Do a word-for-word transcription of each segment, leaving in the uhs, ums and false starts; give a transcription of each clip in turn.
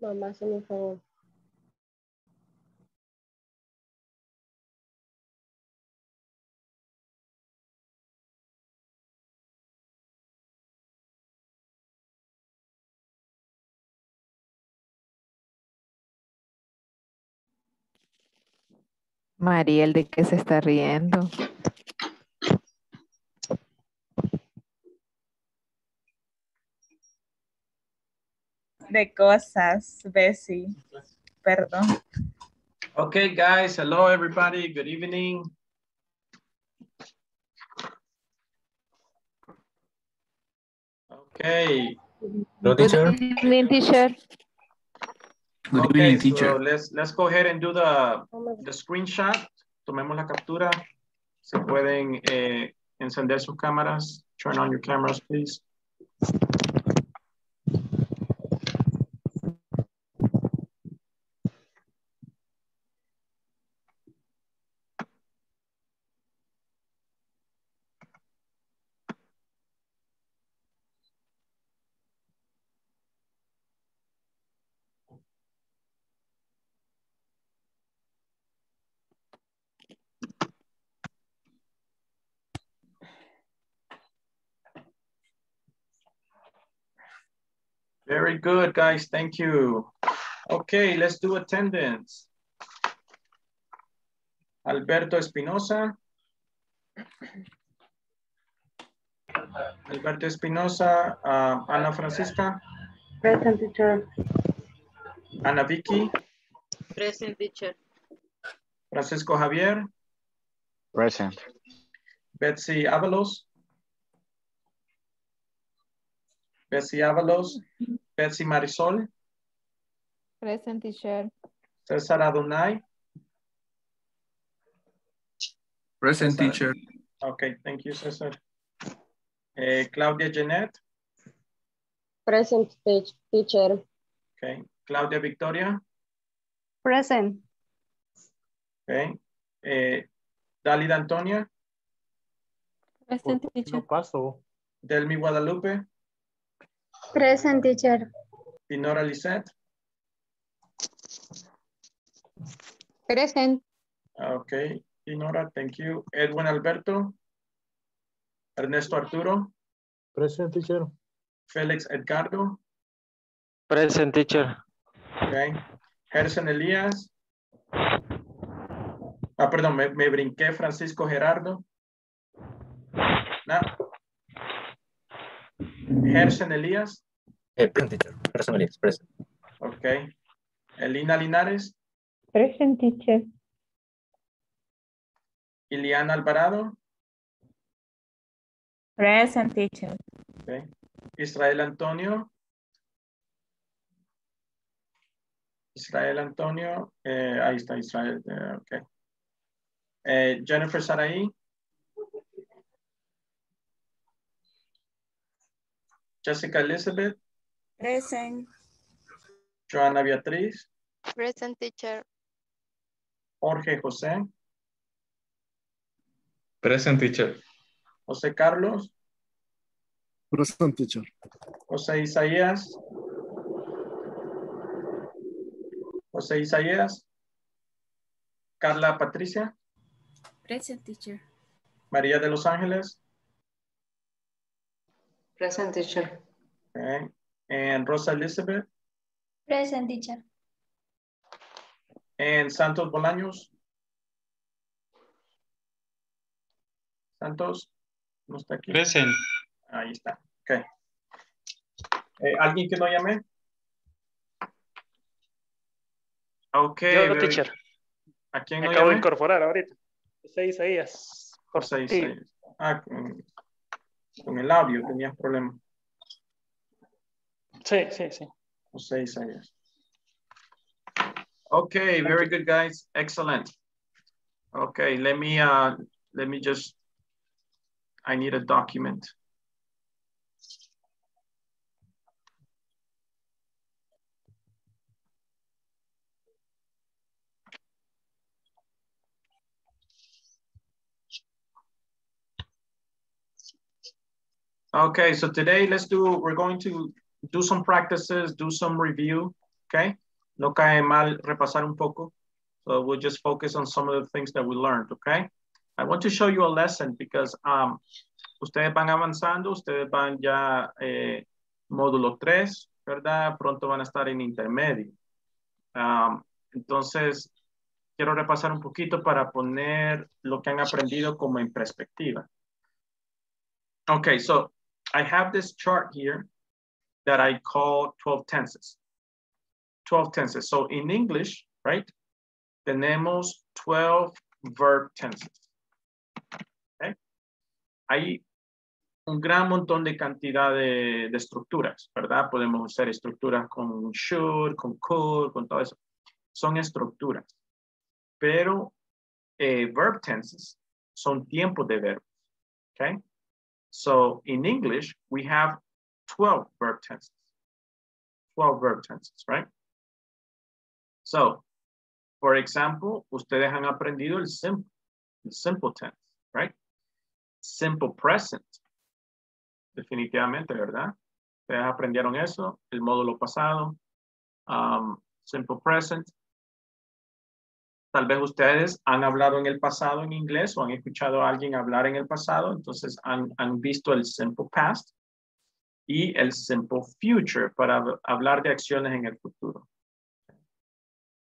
Mamá, hazme un favor. Mariel, ¿de qué se está riendo? De cosas, Bessie. Perdón. Okay, guys. Hello, everybody. Good evening. Okay. Hello, teacher. Good evening, teacher. Good evening, okay, teacher. So let's let's go ahead and do the the screenshot. Tomemos la captura. Se pueden eh, encender sus cámaras. Turn on your cameras, please. Very good, guys. Thank you. Okay, let's do attendance. Alberto Espinosa. Alberto Espinosa. Uh, Ana Francisca. Present, teacher. Ana Vicky. Present, teacher. Francisco Javier. Present. Betsy Avalos. Betsy Avalos. Betsy Marisol. Present, teacher. Cesar Adonai. Present, Cesar. Teacher. Okay, thank you, Cesar. Uh, Claudia Jeanette. Present, teacher. Okay. Claudia Victoria. Present. Okay. Uh, Dalida Antonia. Present, teacher. Delmi Guadalupe. Present, teacher. Dinora Lissette. Present. Okay, Dinora, thank you. Edwin Alberto. Ernesto Arturo. Present, teacher. Félix Edgardo. Present, teacher. Okay. Gerson Elías. Ah, perdón, me, me brinqué. Francisco Gerardo. No. Gerson Elías. Eh, present, teacher. Gerson Elías, present. Ok. Elena Linares. Present, teacher. Iliana Alvarado. Present, teacher. Okay. Israel Antonio. Israel Antonio. Eh, ahí está Israel. Eh, ok. Eh, Jennifer Sarai. Jessica Elizabeth. Present. Joana Beatriz. Present, teacher. Jorge José. Present, teacher. José Carlos. Present, teacher. José Isaías. José Isaías. Carla Patricia. Present, teacher. María de Los Ángeles. Present, teacher. Okay. And Rosa Elizabeth. Present, teacher. And Santos Bolaños. Santos, no está aquí. Present. Ahí está. Okay. Eh, ¿Alguien que no llame? Okay. Yo, very... teacher. ¿A quién no acabo llame? De incorporar ahorita. José Isaías. José Isaías. Ah, con el labio tenías problemas. Sí, sí, sí. José Isaías. Okay, very good, guys. Excellent. Okay, let me, uh, let me just, I need a document. Okay, so today let's do, we're going to do some practices, do some review, okay? No cae mal repasar un poco. So we'll just focus on some of the things that we learned, okay? I want to show you a lesson because um, ustedes van avanzando, ustedes van ya eh, módulo tres, ¿verdad? Pronto van a estar en intermedio. Um, entonces, quiero repasar un poquito para poner lo que han aprendido como en perspectiva. Okay, so I have this chart here that I call twelve tenses. twelve tenses. So in English, right? Tenemos twelve verb tenses. Okay. Hay un gran montón de cantidad de, de estructuras, ¿verdad? Podemos usar estructuras con should, con could, con todo eso. Son estructuras. Pero eh, verb tenses son tiempos de verbos. Okay. So in English, we have twelve verb tenses, twelve verb tenses, right? So, for example, ustedes han aprendido el simple, el simple tense, right? Simple present, definitivamente, ¿verdad? Ustedes aprendieron eso, el módulo pasado, um, simple present. Tal vez ustedes han hablado en el pasado en inglés o han escuchado a alguien hablar en el pasado, entonces han, han visto el simple past y el simple future para hablar de acciones en el futuro.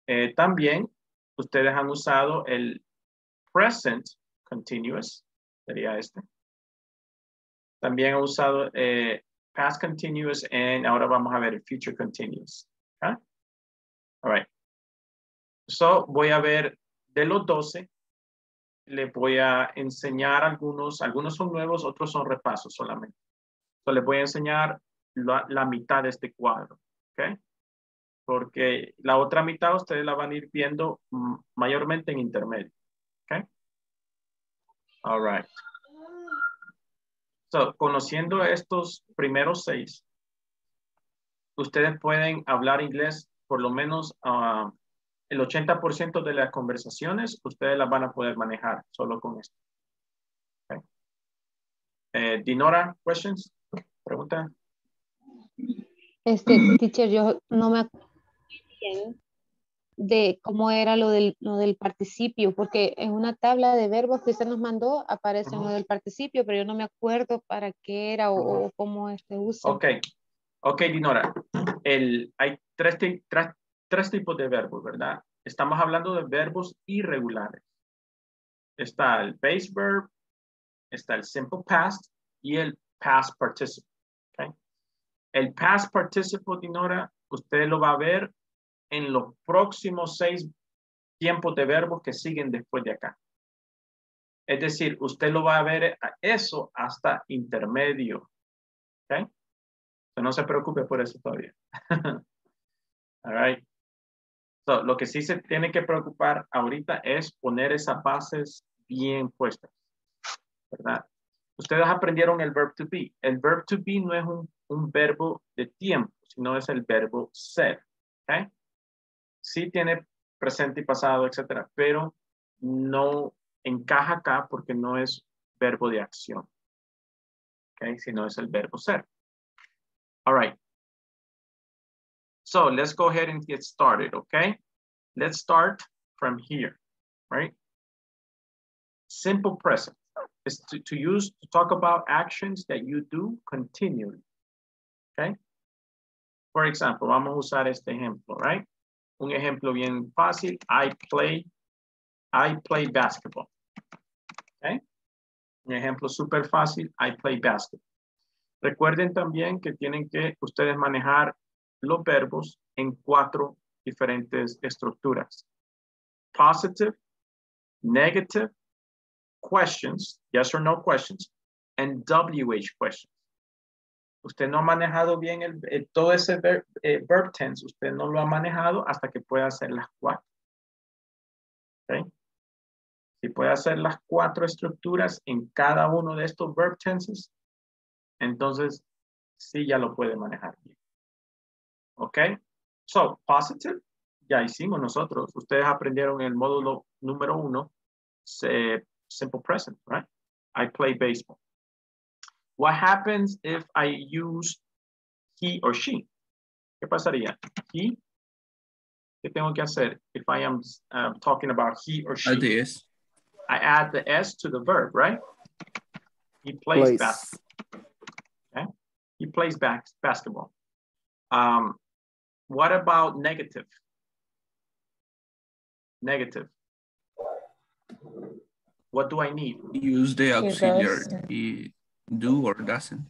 Eh, también ustedes han usado el present continuous, sería este. También han usado eh, past continuous y ahora vamos a ver el future continuous. ¿Okay? All right. So, voy a ver de los doce, les voy a enseñar algunos, algunos son nuevos, otros son repasos solamente. So, les voy a enseñar la, la mitad de este cuadro, ¿ok? Porque la otra mitad ustedes la van a ir viendo mayormente en intermedio, ¿ok? All right. So, conociendo estos primeros seis, ustedes pueden hablar inglés por lo menos a... Uh, el ochenta por ciento de las conversaciones ustedes las van a poder manejar solo con esto. Okay. Eh, Dinora, questions? Pregunta. Este, teacher, yo no me acuerdo bien de cómo era lo del, lo del participio, porque en una tabla de verbos que usted nos mandó aparece uh-huh. lo del participio, pero yo no me acuerdo para qué era o, o cómo se usa. Ok, ok, Dinora. El, hay tres, tres Tres tipos de verbos, ¿verdad? Estamos hablando de verbos irregulares. Está el base verb, está el simple past y el past participle. ¿Okay? El past participle, Dinora, usted lo va a ver en los próximos seis tiempos de verbos que siguen después de acá. Es decir, usted lo va a ver a eso hasta intermedio. ¿Okay? Pero no se preocupe por eso todavía. All right. So, lo que sí se tiene que preocupar ahorita es poner esas bases bien puestas, ¿verdad? Ustedes aprendieron el verb to be. El verb to be no es un, un verbo de tiempo, sino es el verbo ser, ¿okay? Sí tiene presente y pasado, etcétera, pero no encaja acá porque no es verbo de acción, ¿okay? Sino es el verbo ser. All right. So let's go ahead and get started, okay? Let's start from here, right? Simple present is to, to use, to talk about actions that you do continually, okay? For example, vamos a usar este ejemplo, right? Un ejemplo bien fácil, I play, I play basketball, okay? Un ejemplo super fácil, I play basketball. Recuerden también que tienen que ustedes manejar los verbos en cuatro diferentes estructuras. Positive, negative, questions, yes or no questions, and W H questions. Usted no ha manejado bien el, el, todo ese ver, eh, verb tense, usted no lo ha manejado hasta que pueda hacer las cuatro. ¿Okay? Si puede hacer las cuatro estructuras en cada uno de estos verb tenses, entonces sí ya lo puede manejar bien. Okay, so positive, ya hicimos nosotros. Ustedes aprendieron el módulo número uno, simple present, right? I play baseball. What happens if I use he or she? ¿Qué pasaría? He. ¿Qué tengo que hacer? If I am uh, talking about he or she. The S. I add the S to the verb, right? He plays Place. basketball. Okay. He plays back basketball. Um, what about negative? Negative. What do I need? Use the auxiliary. He do or doesn't.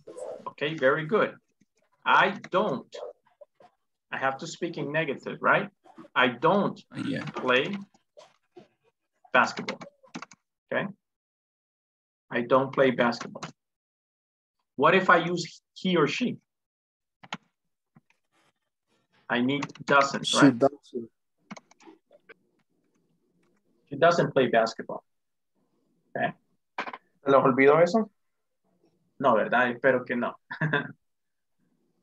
Okay, very good. I don't. I have to speak in negative, right? I don't yeah. play basketball. Okay. I don't play basketball. What if I use he or she? I need doesn't, she right? Doesn't. She doesn't play basketball. Okay. ¿Los olvidó eso? No, ¿verdad? Espero que no.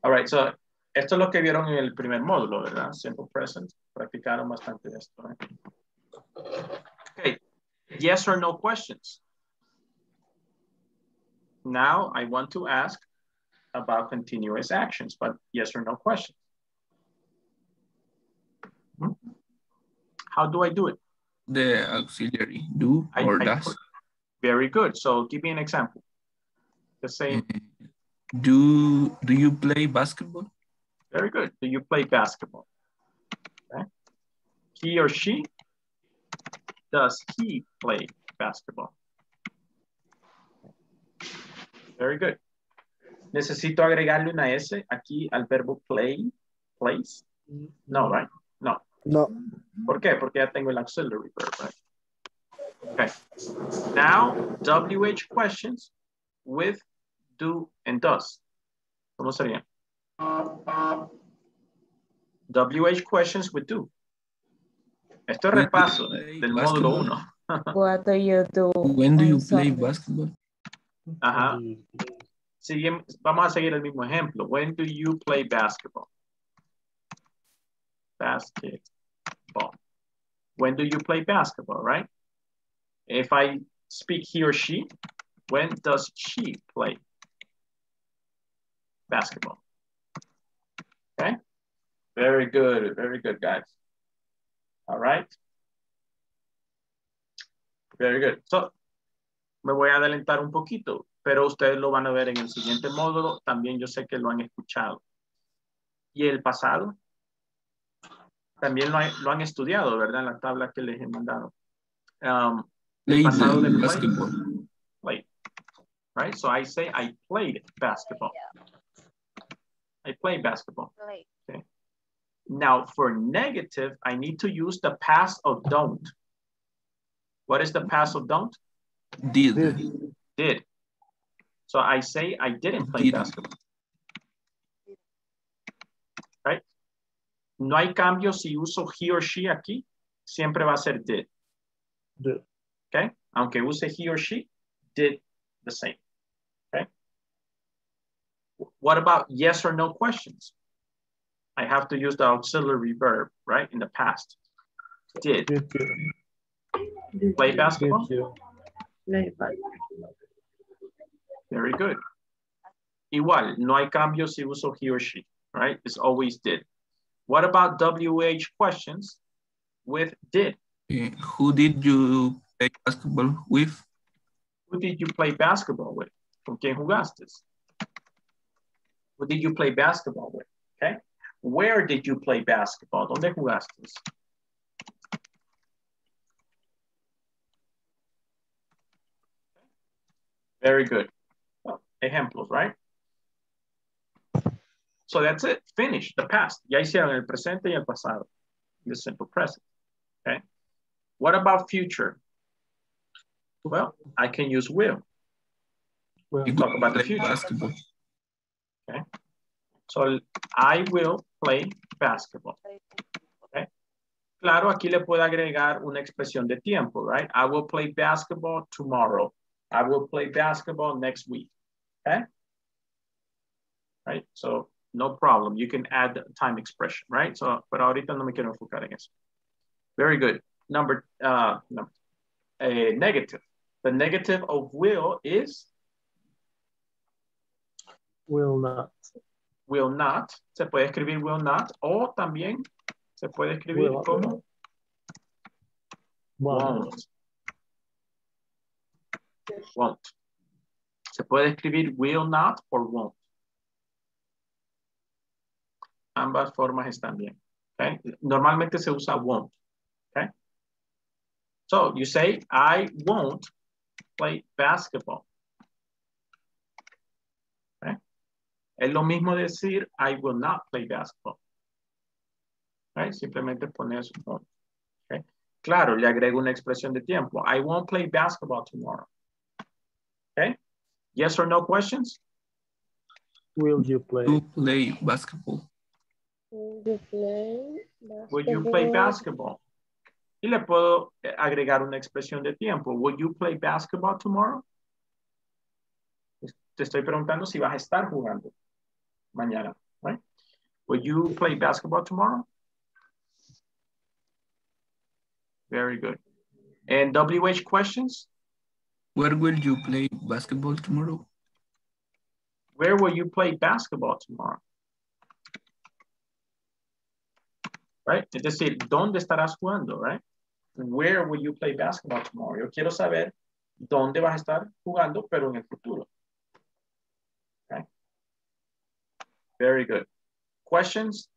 All right, so esto es lo que vieron en el primer módulo, ¿verdad? Simple present. Practicaron bastante esto, ¿eh? Okay. Yes or no questions. Now I want to ask about continuous actions, but yes or no questions. How do I do it? The auxiliary do I, or I, does. Very good. So give me an example. The same. Do, do you play basketball? Very good. Do you play basketball? Okay. He or she. Does he play basketball? Very good. Necesito agregarle una S aquí al verbo play, plays. No, right? No. No. ¿Por qué? Porque ya tengo el auxiliary verb, right? Okay. Now, W H questions with do and does. ¿Cómo sería? W H questions with do. Esto es repaso del módulo uno. What do you do? When do you play basketball? Ajá. Sigue, vamos a seguir el mismo ejemplo. When do you play basketball? Basketball. When do you play basketball, right? If I speak he or she, when does she play basketball? Okay. Very good. Very good, guys. All right. Very good. So, me voy a adelantar un poquito, pero ustedes lo van a ver en el siguiente módulo. También yo sé que lo han escuchado. Y el pasado, también lo, hay, lo han estudiado, ¿verdad? En la tabla que les he mandado. Um, el pasado del basketball. Play. Right? So, I say I played basketball. I played basketball. Okay. Now, for negative, I need to use the past of don't. What is the past of don't? Did. Did. So I say I didn't play did. basketball. Right? No hay cambio si uso he or she aquí. Siempre va a ser did. Did. Okay? Aunque use he or she, did the same. Okay? What about yes or no questions? I have to use the auxiliary verb, right? In the past. Did. Did you play basketball? Did you play basketball? Very good. Igual, no hay cambio si uso he or she, right? It's always did. What about W H questions with did? Yeah. Who did you play basketball with? Who did you play basketball with? ¿Con quién jugaste? Who did you play basketball with? Okay. Where did you play basketball? ¿Dónde jugaste? Very good. Well, ejemplos, right? So that's it. Finish the past. Ya hicieron el presente y el pasado. The simple present. Okay. What about future? Well, I can use will. We'll talk about the future. Basketball. Okay. So, I will play basketball. Okay. Claro, aquí le puedo agregar una expresión de tiempo, right? I will play basketball tomorrow. I will play basketball next week. Okay. Right. So, no problem. You can add the time expression, right? So, pero ahorita no me quiero enfocar en eso. Very good. Number, uh, number uh, negative. The negative of will is Will not. Will not. Se puede escribir will not o también se puede escribir will, como won't. Won't. Se puede escribir will not o won't. Ambas formas están bien. Okay? Normalmente se usa won't. Okay? So you say, I won't play basketball. Okay? Es lo mismo decir, I will not play basketball. Okay? Simplemente pones won't. Okay? Claro, le agrego una expresión de tiempo. I won't play basketball tomorrow. Okay? Yes or no questions? Will you play? Will play basketball? Will you play basketball? Will you play basketball? Y le puedo agregar una expresión de tiempo. Will you play basketball tomorrow? Te estoy preguntando si vas a estar jugando mañana. Right? Will you play basketball tomorrow? Very good. And W H questions? Where will you play basketball tomorrow? Where will you play basketball tomorrow? Right? Es decir, ¿dónde estarás jugando? Right? Where will you play basketball tomorrow? Yo quiero saber dónde vas a estar jugando, pero en el futuro. Okay. Very good. Questions?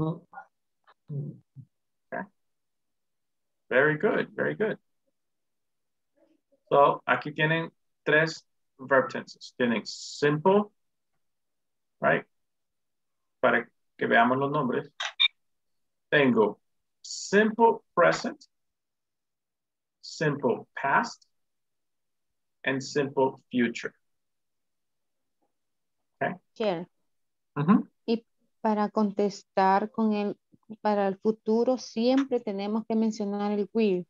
Okay. Very good, very good. So, aquí tienen tres verb tenses. Tienen simple, right? Para que veamos los nombres. Tengo simple present, simple past, and simple future. Okay. Sure. Uh-huh. Y para contestar con el, para el futuro, siempre tenemos que mencionar el will.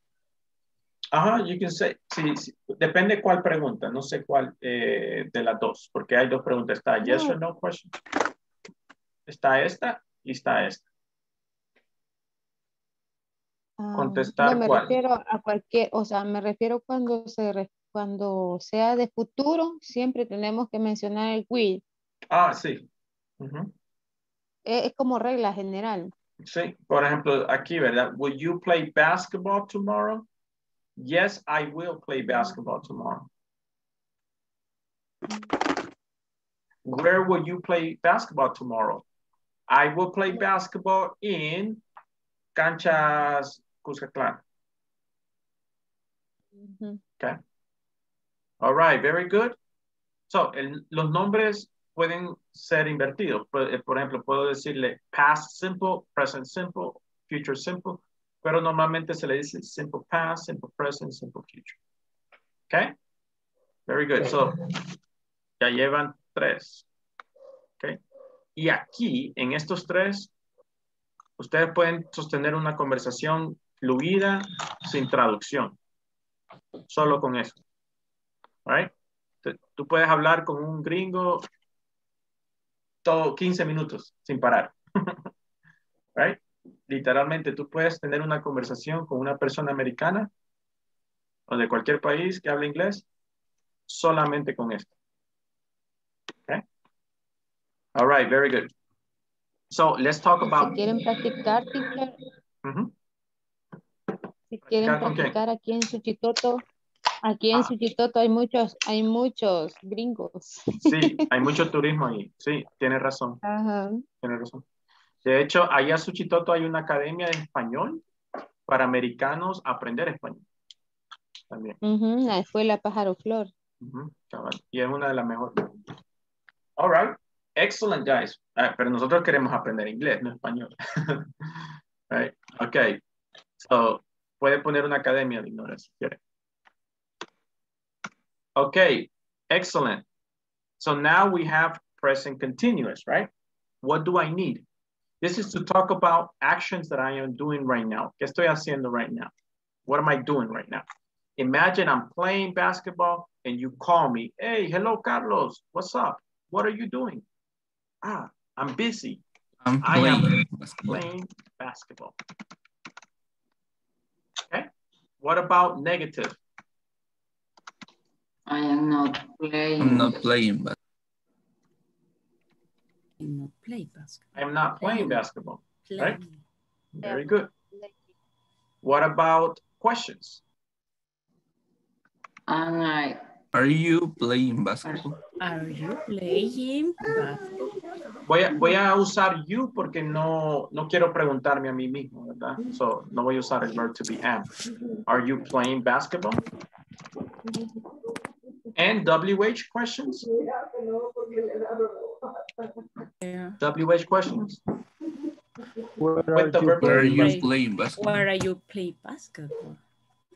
Ajá, you can say, sí, sí. Depende cuál pregunta, no sé cuál eh, de las dos, porque hay dos preguntas, está yes no. or no question. Está esta y está esta. Contestar no, me cuál. Refiero a cualquier, o sea, me refiero cuando se cuando sea de futuro, siempre tenemos que mencionar el will. Ah, sí. Uh-huh. es, es como regla general. Sí, por ejemplo, aquí, ¿verdad? Will you play basketball tomorrow? Yes, I will play basketball tomorrow. Where will you play basketball tomorrow? I will play basketball in Canchas Cuscatlán. Mm-hmm. Okay. All right, very good. So, el, los nombres pueden ser invertidos. Por, por ejemplo, puedo decirle past simple, present simple, future simple, pero normalmente se le dice simple past, simple present, simple future. Okay? Very good. So, ya llevan tres. Okay. Y aquí, en estos tres, ustedes pueden sostener una conversación fluida, sin traducción. Solo con eso. All right? Tú puedes hablar con un gringo todo quince minutos, sin parar. Right? Literalmente, tú puedes tener una conversación con una persona americana o de cualquier país que hable inglés, solamente con esto. All right, very good. So let's talk about. Si quieren practicar, teacher. Uh-huh. Si quieren practicar aquí en Suchitoto, aquí en ah. Suchitoto hay muchos, hay muchos gringos. Sí, hay mucho turismo ahí. Sí, tiene razón. Uh-huh. Tiene razón. De hecho, allá en Suchitoto hay una academia de español para americanos aprender español. También. Uh-huh, la escuela Pajaro Flor. Uh-huh, y es una de las mejores. All right. Excellent, guys. Ah, pero nosotros queremos aprender inglés, no español. Right? Ok. So, puede poner una academia de Dinora si quiere. Ok. Excellent. So now we have present continuous, right? What do I need? This is to talk about actions that I am doing right now. ¿Qué estoy haciendo right now? What am I doing right now? Imagine I'm playing basketball and you call me. Hey, hello, Carlos. What's up? What are you doing? Ah, I'm busy. I'm I playing am basketball. playing basketball. Okay. What about negative? I am not playing. I'm not playing basketball. I'm not playing basketball. I'm not playing basketball, playing. Right? Very good. What about questions? And I, are you playing basketball? Are you playing basketball? Voy a, voy a usar you porque no, no quiero preguntarme a mí mismo, ¿verdad? So, no voy a usar el verbo to be am. Are you playing basketball? And W H questions? Yeah. W H questions? Where are, the you where are you playing basketball? Where are you playing basketball?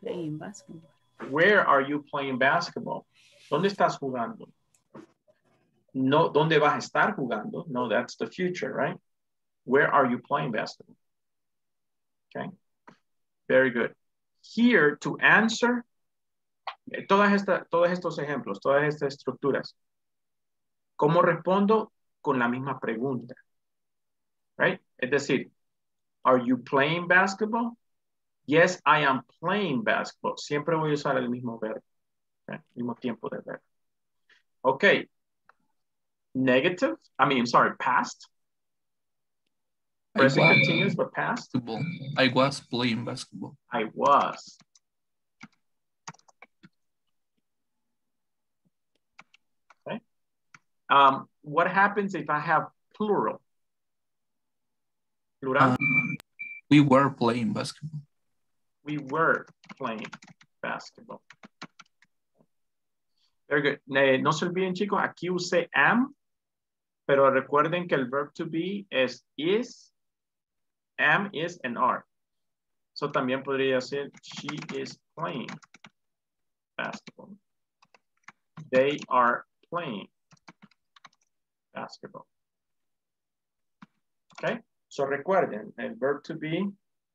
Playing basketball. Where are you playing basketball? ¿Dónde estás jugando? No, ¿dónde vas a estar jugando? No, that's the future, right? Where are you playing basketball? Okay, very good. Here to answer, todas esta, todos estos ejemplos, todas estas estructuras. ¿Cómo respondo? Con la misma pregunta, right? Es decir, are you playing basketball? Yes, I am playing basketball. Siempre voy a usar el mismo verbo, okay? El mismo tiempo de verbo. Ok. Negative, I mean, I'm sorry, past. Present continuous, but past. Basketball. I was playing basketball. I was. Okay. Um, what happens if I have plural? Plural. Um, we were playing basketball. We were playing basketball. Very good. No se olviden, chicos, aquí usé am, pero recuerden que el verb to be es is, am, is, and are. So también podría ser she is playing basketball. They are playing basketball. Okay. So recuerden, el verb to be,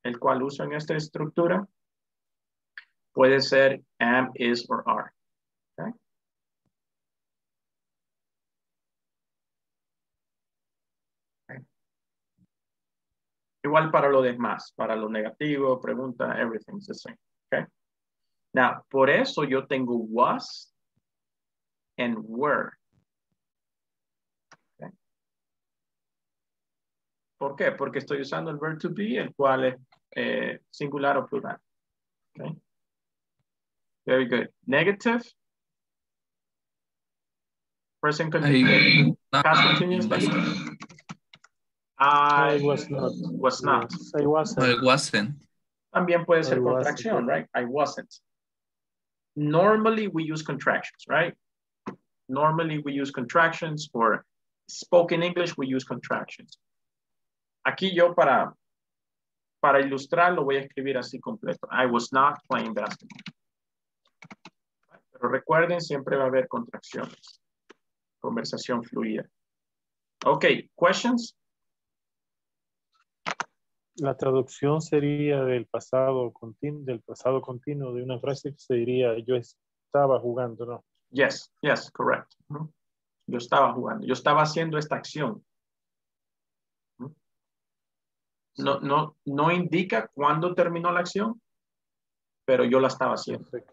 el cual uso en esta estructura, puede ser am, is, or are. Okay. Okay. Igual para lo demás, para lo negativo, pregunta, everything's the same. Okay. Now, por eso yo tengo was and were. ¿Por qué? Porque estoy usando el verbo to be, el cual es eh, singular o plural. Okay. Very good. Negative. Present continuous. Past continuous. I was not. Was not. I wasn't. I wasn't. También puede ser contracción, right? I wasn't. Normally we use contractions, right? Normally we use contractions for spoken English, we use contractions. Aquí yo para, para ilustrar lo voy a escribir así completo. I was not playing basketball. Pero recuerden, siempre va a haber contracciones. Conversación fluida. Ok, questions. La traducción sería del pasado continuo, del pasado continuo de una frase que se diría yo estaba jugando, ¿no? Yes, yes, correct. Yo estaba jugando. Yo estaba haciendo esta acción. No, no, no indica cuándo terminó la acción, pero yo la estaba haciendo. Perfecto.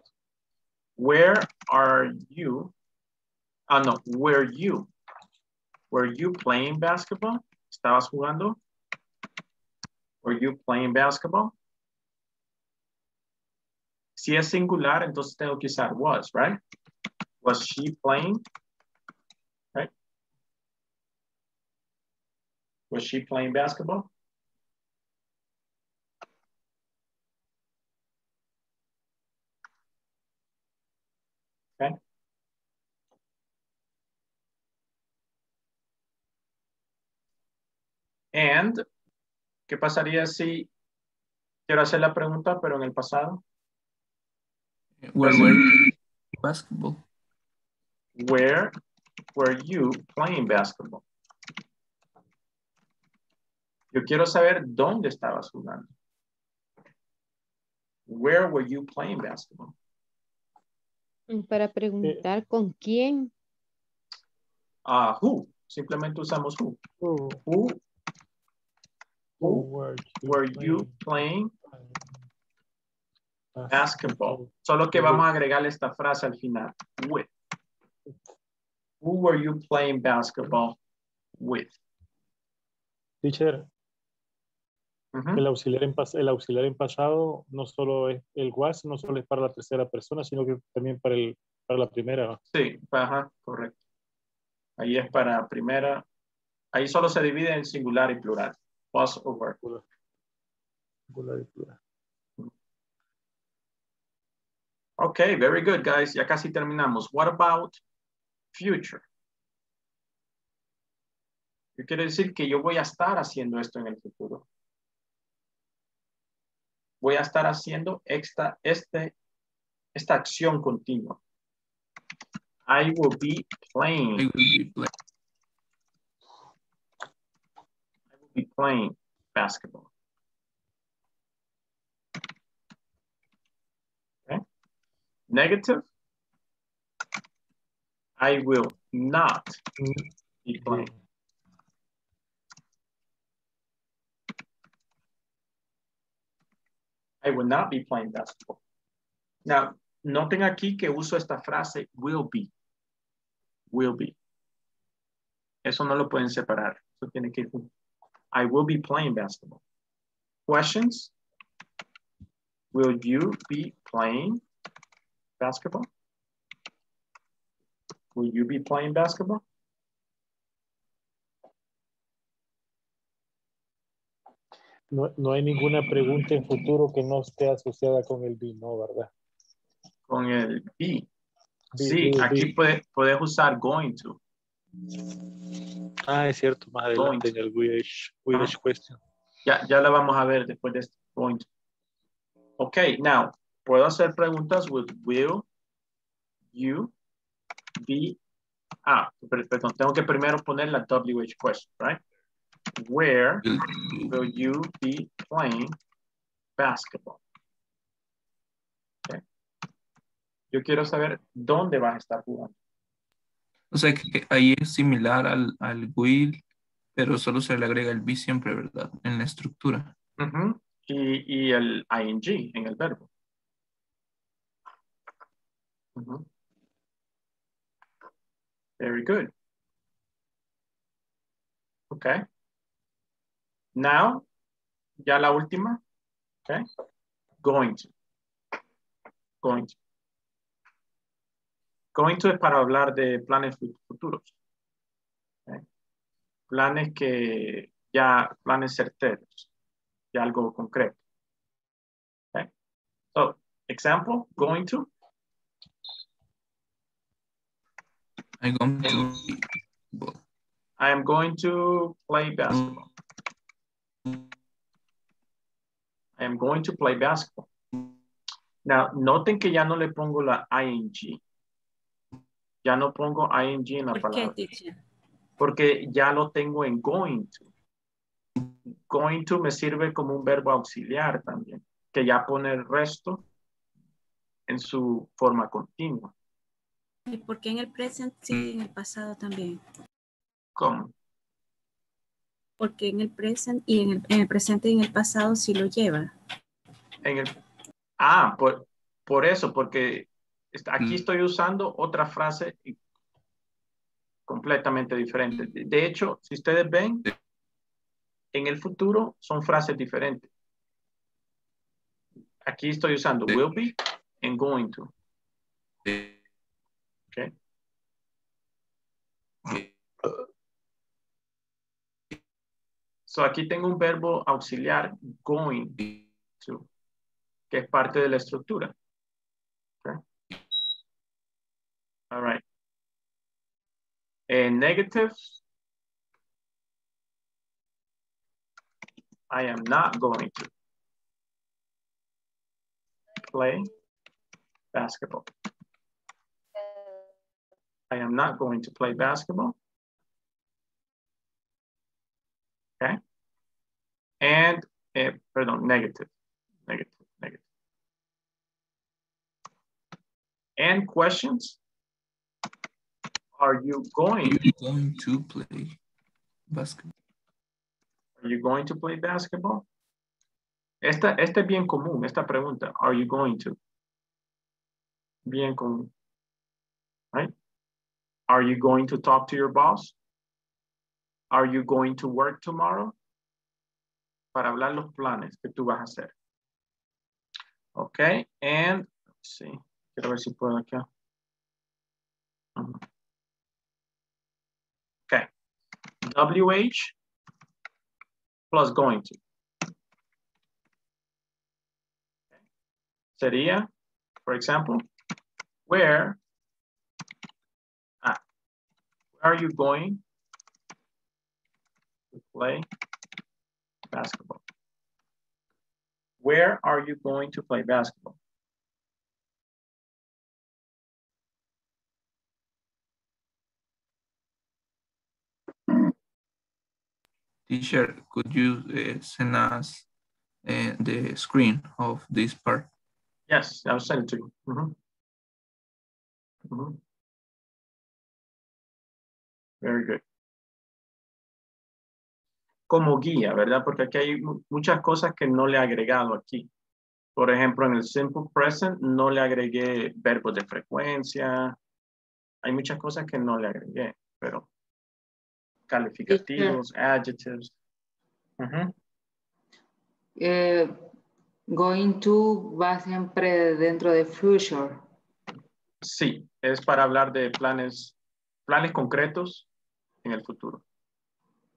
Where are you? Ah, no, were you? Were you playing basketball? ¿Estabas jugando? Were you playing basketball? Si es singular, entonces tengo que usar was, right? Was she playing? Right? Was she playing basketball? Okay. And, ¿qué pasaría si quiero hacer la pregunta, pero en el pasado? Where were you playing basketball? Where were you playing basketball? Yo quiero saber dónde estabas jugando. Where were you playing basketball? Para preguntar con quién. Ah, uh, who. Simplemente usamos who. Who, who, who were you playing basketball. Solo que vamos a agregarle esta frase al final. With. Who were you playing basketball with? Teacher, uh-huh. el, auxiliar en pas el auxiliar en pasado no solo es el was, no solo es para la tercera persona, sino que también para, el, para la primera. Sí, ajá, correcto. Ahí es para primera. Ahí solo se divide en singular y plural. Was over. Singular y plural. Ok, very good, guys. Ya casi terminamos. What about future? Yo quiero decir que yo voy a estar haciendo esto en el futuro. Voy a estar haciendo esta, este, esta acción continua. I will be playing. I will be playing. I will be playing basketball. Negative, I will not be playing. I will not be playing basketball. Now, noten aquí que uso esta frase will be. Will be. Eso no lo pueden separar. Eso tiene que ir junto. I will be playing basketball. Questions? Will you be playing basketball? Will you be playing basketball? No, no hay ninguna pregunta en futuro que no esté asociada con el be, ¿no? ¿Verdad? Con el be. be sí, be, aquí be. Puede, puedes usar going to. Ah, es cierto, más adelante en el wish, wish ah. question. Ya, ya la vamos a ver después de este going to. Ok, now. Puedo hacer preguntas with will you be, ah, perdón, tengo que primero poner la W H question, right? Where will you be playing basketball? Okay. Yo quiero saber dónde vas a estar jugando. O sea, que ahí es similar al, al will, pero solo se le agrega el be siempre, ¿verdad? En la estructura. Uh-huh. y, y el ing en el verbo. Mm-hmm. Very good. Okay. Now, ya la última. Okay. Going to. Going to. Going to es para hablar de planes futuros. Okay. Planes que ya, planes certeros. Ya algo concreto. Okay. So, example, going to. I'm going to, I am going to play basketball. I am going to play basketball. Now, noten que ya no le pongo la ing. Ya no pongo ing en la palabra. Porque ya lo tengo en going to. Going to me sirve como un verbo auxiliar también, que ya pone el resto en su forma continua. ¿Y por qué en el presente sí en el pasado también? ¿Cómo? Porque en el presente y en el, en el presente y en el pasado sí lo lleva. En el, ah, por, por eso, porque aquí estoy usando otra frase completamente diferente. De hecho, si ustedes ven, en el futuro son frases diferentes. Aquí estoy usando will be and going to. Okay. So aquí tengo un verbo auxiliar going to, que es parte de la estructura. Okay. All right. And negative. I am not going to play basketball. I am not going to play basketball. Okay. And, eh, perdón, negative, negative, negative. And questions? Are you going, Are you going to play basketball? Are you going to play basketball? Esta, esta es bien común, esta pregunta. Are you going to? Bien común. Right? Are you going to talk to your boss? Are you going to work tomorrow? Para hablar los planes que tú vas a hacer. Ok, and, let's see. Quiero ver si puedo acá. Ok, W H plus going to. Sería, for example, where, ah, where are you going to play basketball? Where are you going to play basketball? Teacher, could you uh, send us uh, the screen of this part? Yes, I'll send it to you. Mm-hmm. Mm-hmm. Very good. Como guía, ¿verdad? Porque aquí hay muchas cosas que no le he agregado aquí. Por ejemplo, en el simple present no le agregué verbos de frecuencia. Hay muchas cosas que no le agregué, pero calificativos, sí, adjectives. Uh-huh. eh, going to va siempre dentro de future. Sí, es para hablar de planes, planes concretos en el futuro.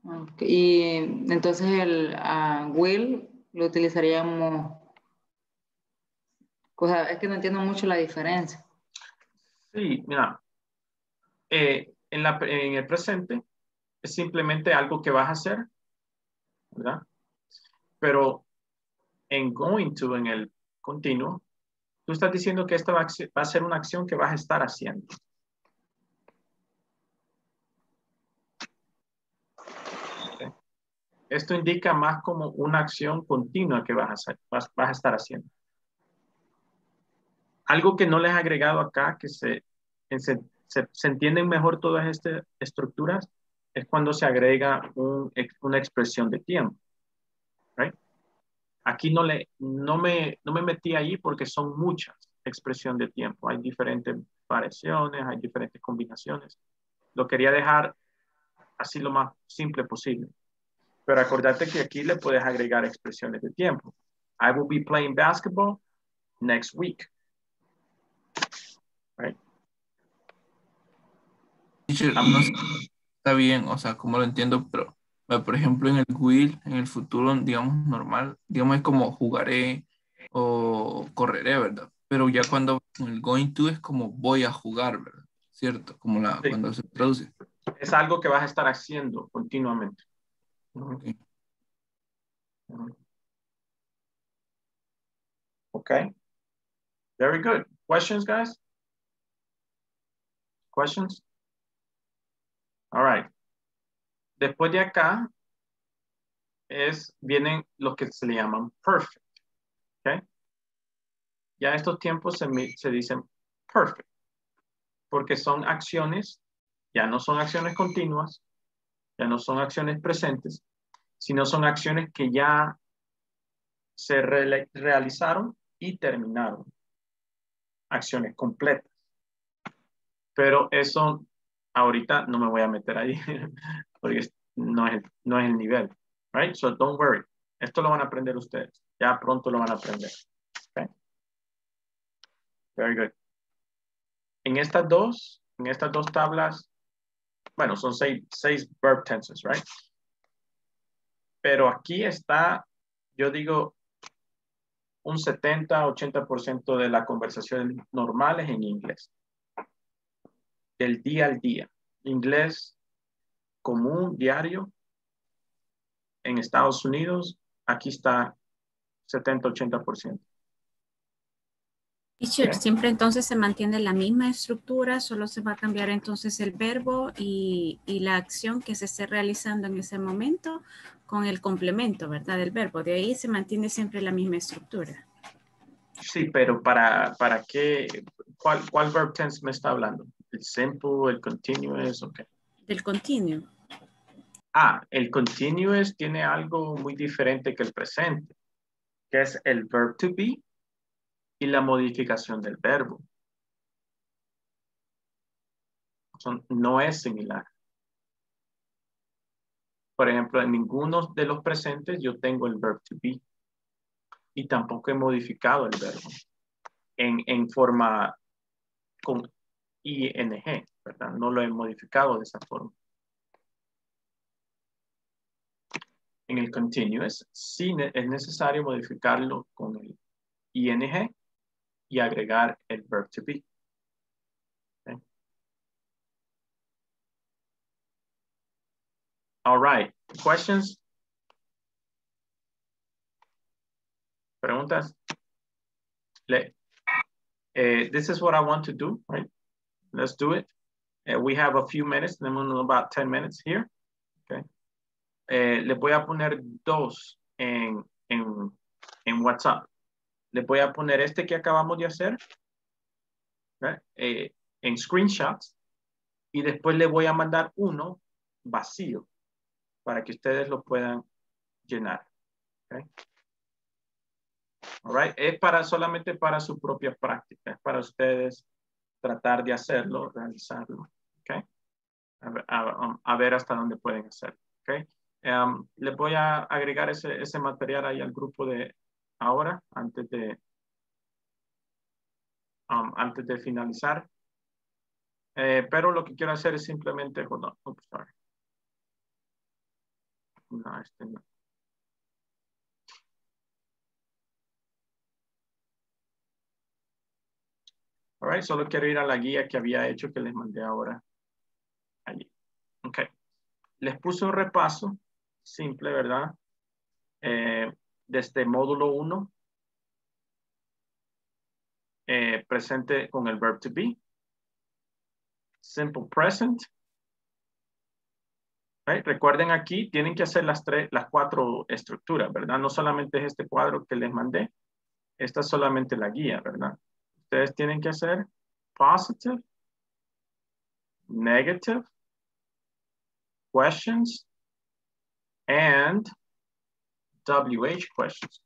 Okay. Y entonces el uh, will lo utilizaríamos, o sea, es que no entiendo mucho la diferencia. Sí, mira, eh, en, la, en el presente es simplemente algo que vas a hacer, ¿verdad? Pero en going to, en el continuo, tú estás diciendo que esta va a, va a ser una acción que vas a estar haciendo. Esto indica más como una acción continua que vas a, hacer, vas, vas a estar haciendo. Algo que no les he agregado acá, que se, se, se, se entienden mejor todas estas estructuras, es cuando se agrega un, una expresión de tiempo. Right? Aquí no, le, no, me, no me metí ahí porque son muchas expresiones de tiempo. Hay diferentes variaciones, hay diferentes combinaciones. Lo quería dejar así lo más simple posible. Pero acordate que aquí le puedes agregar expresiones de tiempo. I will be playing basketball next week. Right. No está bien, o sea, como lo entiendo, pero por ejemplo en el will, en el futuro, digamos normal, digamos es como jugaré o correré, ¿verdad? Pero ya cuando el going to es como voy a jugar, ¿verdad? ¿Cierto? Como la, sí, cuando se traduce. Es algo que vas a estar haciendo continuamente. Okay. Okay. Very good. Questions, guys? Questions? All right. Después de acá es, vienen los que se le llaman perfect. Okay. Ya estos tiempos se, se dicen perfect. Porque son acciones, ya no son acciones continuas, ya no son acciones presentes, sino son acciones que ya se re realizaron y terminaron. Acciones completas. Pero eso ahorita no me voy a meter ahí porque no es, no es el nivel. Right? So don't worry. Esto lo van a aprender ustedes. Ya pronto lo van a aprender. Okay? Very good. En estas dos, en estas dos tablas, bueno, son seis, seis verb tenses, right? Pero aquí está, yo digo, un setenta, ochenta por ciento de las conversaciones normales en inglés. Del día al día. Inglés común, diario. En Estados Unidos, aquí está setenta, ochenta por ciento. Teacher, okay. Siempre entonces se mantiene la misma estructura, solo se va a cambiar entonces el verbo y, y la acción que se esté realizando en ese momento con el complemento, ¿verdad? Del verbo. De ahí se mantiene siempre la misma estructura. Sí, pero ¿para, para qué? ¿Cuál, cuál verb tense me está hablando? ¿El simple, el continuous? Okay. Del continuo. Ah, el continuous tiene algo muy diferente que el presente. que es el verbo to be y la modificación del verbo. Son, no es similar. Por ejemplo, en ninguno de los presentes yo tengo el verbo to be y tampoco he modificado el verbo en, en forma con ing, ¿verdad? No lo he modificado de esa forma. En el continuous, sí es necesario modificarlo con el ing y agregar el verb to be. Okay. All right. Questions? Preguntas? Le eh, this is what I want to do, right? Let's do it. Uh, we have a few minutes, tenemos about ten minutes here. Okay. Eh, les voy a poner dos en, en, en WhatsApp. Les voy a poner este que acabamos de hacer, ¿vale? eh, en screenshots, y después les voy a mandar uno vacío para que ustedes lo puedan llenar. ¿Okay? All right. Es para, solamente para su propia práctica, es para ustedes tratar de hacerlo, realizarlo. ¿Okay? A, a, a ver hasta dónde pueden hacerlo. ¿Okay? Um, les voy a agregar ese, ese material ahí al grupo de ahora, antes de, um, antes de finalizar. Eh, pero lo que quiero hacer es simplemente, hold on, oops, sorry. No, este no. All right, solo quiero ir a la guía que había hecho que les mandé ahora. Allí. Ok. Les puse un repaso simple, ¿verdad? Eh, desde módulo uno, eh, presente con el verb to be, simple present. ¿Right? Recuerden aquí, tienen que hacer las, tres, las cuatro estructuras, ¿verdad? No solamente es este cuadro que les mandé, esta es solamente la guía, ¿verdad? Ustedes tienen que hacer positive, negative, questions, and W H questions.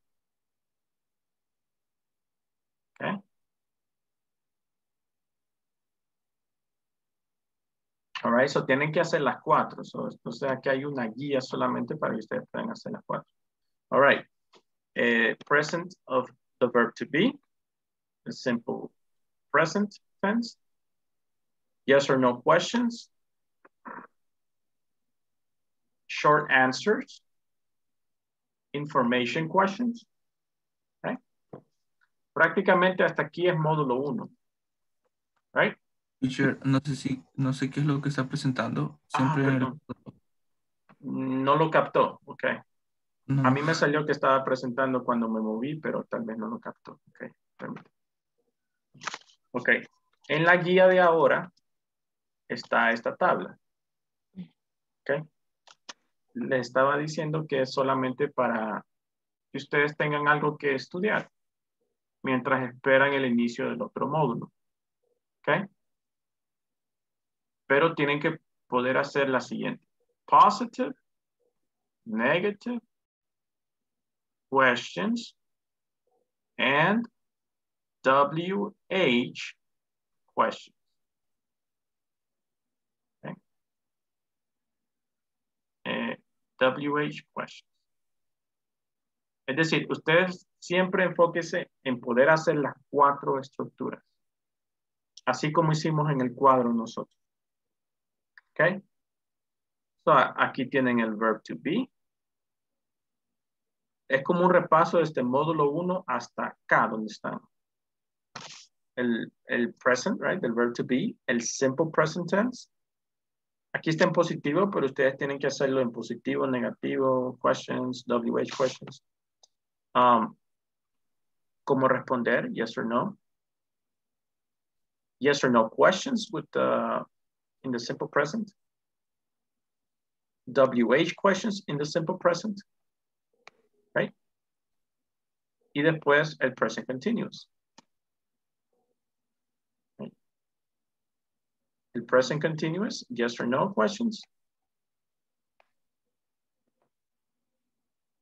Okay. All right, so tienen que hacer las cuatro. So, o sea, que hay una guía solamente para que ustedes puedan hacer las cuatro. All right. Eh, present of the verb to be. The simple present tense. Yes or no questions. Short answers, information questions. Okay. Prácticamente hasta aquí es módulo uno. Right? Teacher, no sé si no sé qué es lo que está presentando. Siempre ah, era... No lo captó. Okay. No. A mí me salió que estaba presentando cuando me moví, pero tal vez no lo captó. Okay. Ok. En la guía de ahora está esta tabla. Ok. Le estaba diciendo que es solamente para que ustedes tengan algo que estudiar mientras esperan el inicio del otro módulo. ¿Ok? Pero tienen que poder hacer la siguiente. Positive, negative, questions, and W H questions. Eh, W H questions. Es decir, ustedes siempre enfóquense en poder hacer las cuatro estructuras, así como hicimos en el cuadro nosotros. Ok. So, aquí tienen el verb to be. Es como un repaso de este módulo uno hasta acá donde están. El, el present, right, del verb to be, el simple present tense. Aquí está en positivo, pero ustedes tienen que hacerlo en positivo, negativo, questions, W H questions. Um, ¿Cómo responder? Yes or no. Yes or no questions with the, in the simple present. W H questions in the simple present. Right? Y después el present continuous. El present continuous, yes or no questions.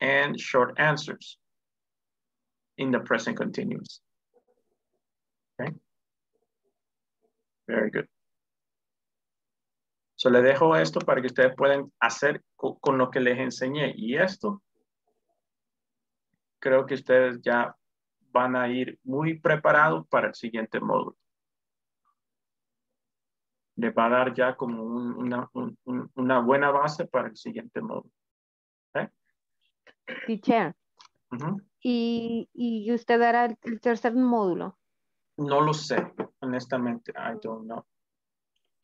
And short answers. in the present continuous. Okay. Very good. So les dejo esto para que ustedes puedan hacer con, con lo que les enseñé. Y esto, creo que ustedes ya van a ir muy preparados para el siguiente módulo. Les va a dar ya como un, una, un, un, una buena base para el siguiente módulo. ¿Okay? Teacher, uh-huh. ¿Y, ¿y usted dará el tercer módulo? No lo sé, honestamente. I don't know.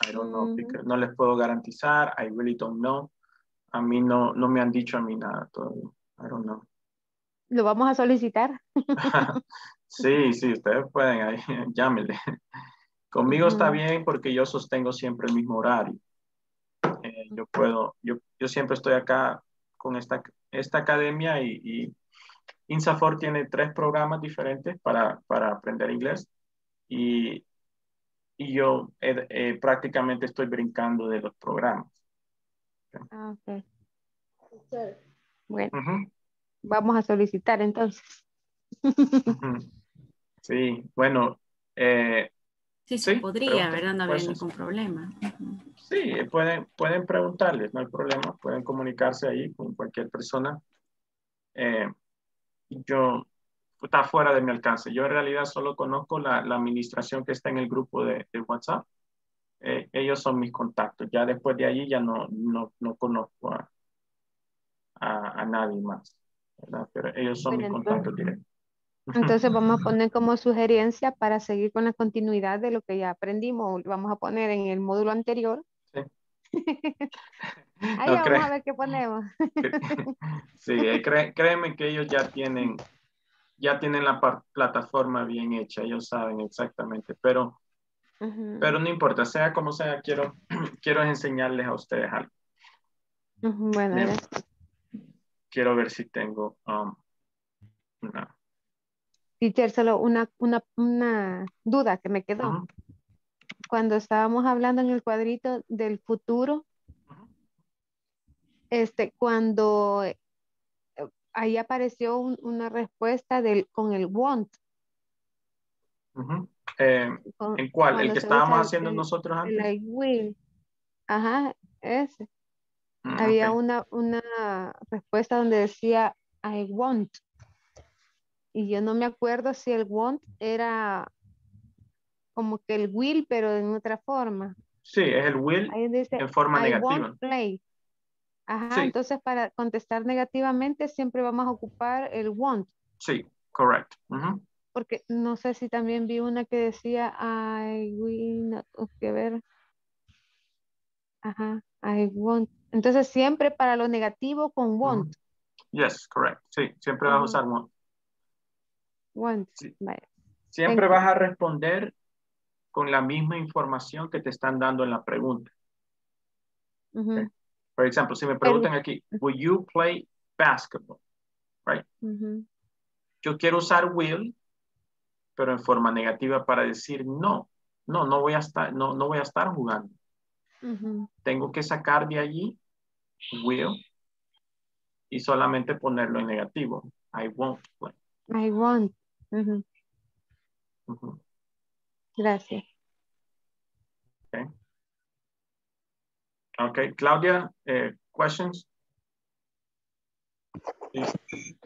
I don't know, because no les puedo garantizar. I really don't know. A mí no, no me han dicho a mí nada todavía. I don't know. ¿Lo vamos a solicitar? Sí, sí, ustedes pueden. Ahí, llámenle. Conmigo está bien porque yo sostengo siempre el mismo horario. Eh, yo puedo, yo, yo siempre estoy acá con esta, esta academia y, y INSAFORP tiene tres programas diferentes para, para aprender inglés. Y... Y yo eh, eh, prácticamente estoy brincando de los programas. Ah, ok. Bueno, uh-huh. Vamos a solicitar entonces. Uh-huh. Sí, bueno. Eh, sí, se sí, podría, ¿verdad? No habría ningún problema. Uh-huh. Sí, pueden, pueden preguntarles, no hay problema. Pueden comunicarse ahí con cualquier persona. Eh, yo... está fuera de mi alcance. Yo en realidad solo conozco la, la administración que está en el grupo de, de WhatsApp. Eh, ellos son mis contactos. Ya después de allí ya no, no, no conozco a, a, a nadie más, ¿verdad? Pero ellos son Pero mis entonces, contactos directos. Entonces vamos a poner como sugerencia para seguir con la continuidad de lo que ya aprendimos. Vamos a poner en el módulo anterior. Sí. Ahí no, vamos a ver qué ponemos. Sí, cré, créeme que ellos ya tienen... ya tienen la plataforma bien hecha, ellos saben exactamente, pero, uh-huh. pero no importa, sea como sea, quiero, quiero enseñarles a ustedes algo. Uh-huh, bueno, bien, quiero ver si tengo um, una... Teacher, solo una, una, una duda que me quedó. Uh-huh. Cuando estábamos hablando en el cuadrito del futuro, uh-huh. este, cuando... ahí apareció un, una respuesta del, con el want. Uh-huh. eh, con, ¿En cuál? ¿El que estábamos haciendo el, nosotros antes? El I will. Ajá, ese. Mm, Había okay. una, una respuesta donde decía I want. Y yo no me acuerdo si el want era como que el will, pero en otra forma. Sí, es el will dice, en forma I negativa. Want play. Ajá, sí. Entonces para contestar negativamente siempre vamos a ocupar el want. Sí, correcto. Uh-huh. Porque no sé si también vi una que decía I will not, que ver. Ajá, I want. Entonces siempre para lo negativo con want. Uh-huh. Yes, correct. Sí, siempre uh-huh. vas a usar want. Want. Sí. Vale. Siempre Thank vas you. a responder con la misma información que te están dando en la pregunta. Uh-huh. Okay. Por ejemplo, si me preguntan aquí, will you play basketball? Right? Uh-huh. Yo quiero usar will, pero en forma negativa para decir no, no, no voy a estar, no, no voy a estar jugando. Uh-huh. Tengo que sacar de allí will y solamente ponerlo en negativo. I won't play. I won't. Uh-huh. Uh-huh. Gracias. Okay. Okay, Claudia, eh, questions? Sí.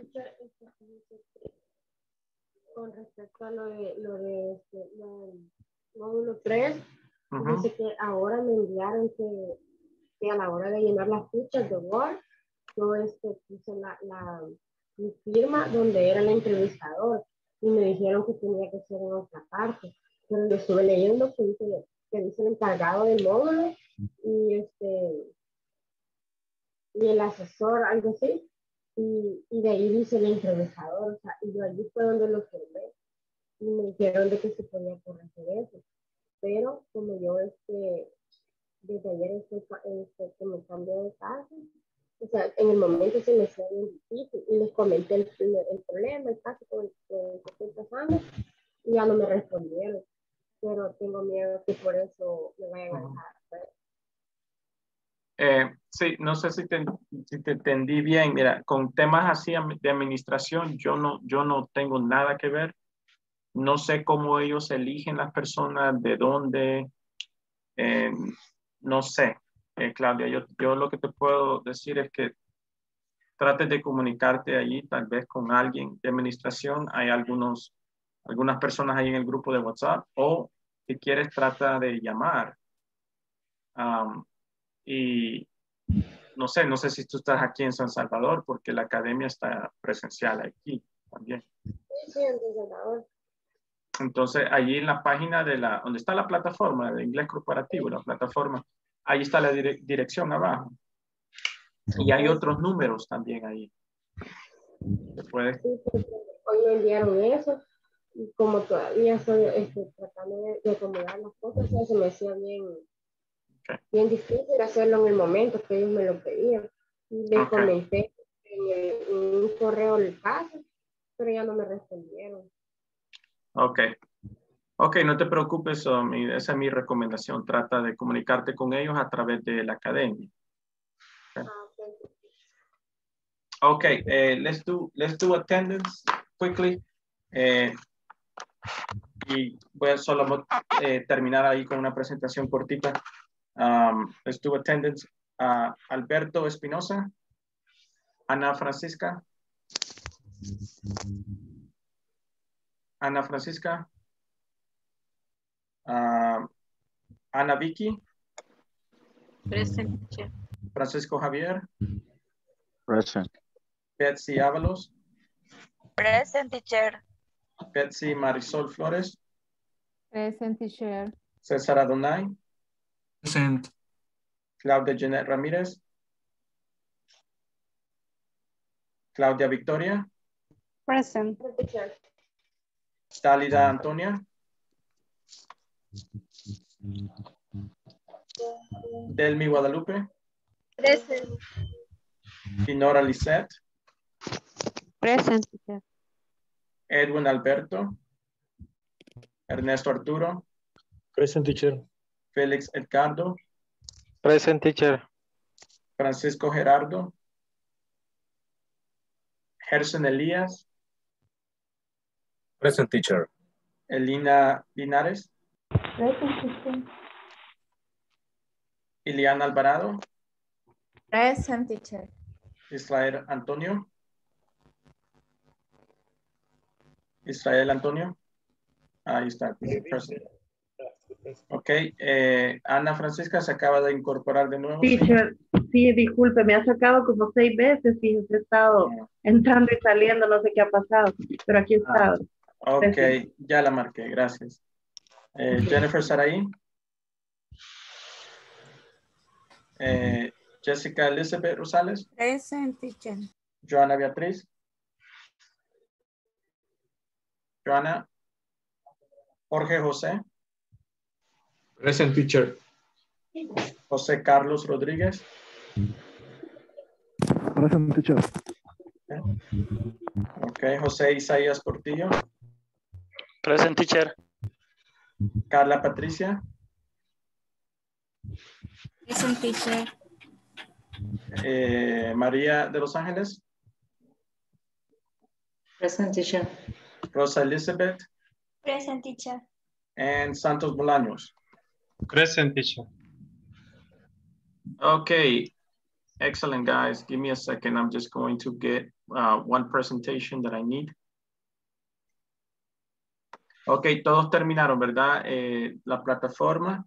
Con respecto a lo de, lo de este, módulo tres, uh-huh. dice que ahora me enviaron que, que a la hora de llenar las fichas de Word, yo este, puse la, la, mi firma donde era el entrevistador y me dijeron que tenía que ser en otra parte, pero lo estuve leyendo que dice, que dice el encargado del módulo y este y el asesor, algo así, y, y de ahí dice el entrevistador, o sea, y yo allí fue donde lo firmé y me dijeron de que se podía corregir eso, pero como yo este desde ayer estoy este, que me cambié de casa, o sea, en el momento se me fue bien difícil y les comenté el, el, el problema, el caso con el que estoy pasando y ya no me respondieron, pero tengo miedo que por eso me vayan a dejar. Eh, Sí, no sé si te, si te entendí bien. Mira, con temas así de administración, yo no, yo no tengo nada que ver. No sé cómo ellos eligen las personas, de dónde, eh, no sé. Eh, Claudia, yo, yo lo que te puedo decir es que trates de comunicarte allí, tal vez con alguien de administración. Hay algunos, algunas personas ahí en el grupo de WhatsApp, o si quieres trata de llamar. Um, y no sé, no sé si tú estás aquí en San Salvador, porque la academia está presencial aquí también. Sí, sí, en San Salvador. Entonces, allí en la página de la, donde está la plataforma de Inglés Corporativo, la plataforma, ahí está la dire dirección abajo. Y hay otros números también ahí. ¿Se puede? Sí, hoy me enviaron eso. Y como todavía estoy este, tratando de acomodar las cosas, o sea, se me hacía bien, okay. bien difícil hacerlo en el momento que ellos me lo pedían. Y les okay. comenté en un correo el caso, pero ya no me respondieron. Ok. Ok, no te preocupes. Mi, esa es mi recomendación. Trata de comunicarte con ellos a través de la academia. Okay. Ah, Okay, uh, let's do let's do attendance quickly. Eh, y voy a solo eh, terminar ahí con una presentación cortita. Um, let's do attendance. Uh, Alberto Espinosa, Ana Francisca, Ana Francisca, uh, Ana Vicky, presente. Francisco Javier, present. Betsy Ábalos. Present, teacher. Betsy Marisol Flores. Present, teacher. Cesar Adonai. Present. Claudia Jeanette Ramirez. Claudia Victoria. Present. Dalida Antonia. Delmi Guadalupe. Present. Dinora Lissette. Present. Edwin Alberto. Ernesto Arturo. Present, teacher. Félix Edgardo. Present, teacher. Francisco Gerardo. Gerson Elías. Present, teacher. Elena Linares. Present, teacher. Iliana Alvarado. Present, teacher. Israel Antonio. Israel Antonio. Ahí está. Ok. Eh, Ana Francisca se acaba de incorporar de nuevo. Teacher, sí, disculpe, me ha sacado como seis veces y he estado yeah. entrando y saliendo, no sé qué ha pasado, pero aquí he estado. Ah, ok, gracias. Ya la marqué, gracias. Eh, Jennifer Sarai. Eh, Jessica Elizabeth Rosales. Present, teacher. Joana Beatriz. Joana. Jorge José. Present, teacher. José Carlos Rodríguez. Present, teacher. Okay. Ok, José Isaías Portillo. Present, teacher. Carla Patricia. Present, teacher. Eh, María de Los Ángeles. Present, teacher. Rosa Elizabeth. Present, teacher. And Santos Bolaños. Present, teacher. Okay. Excellent, guys. Give me a second. I'm just going to get uh, one presentation that I need. Okay, todos terminaron, ¿verdad? Eh, la plataforma.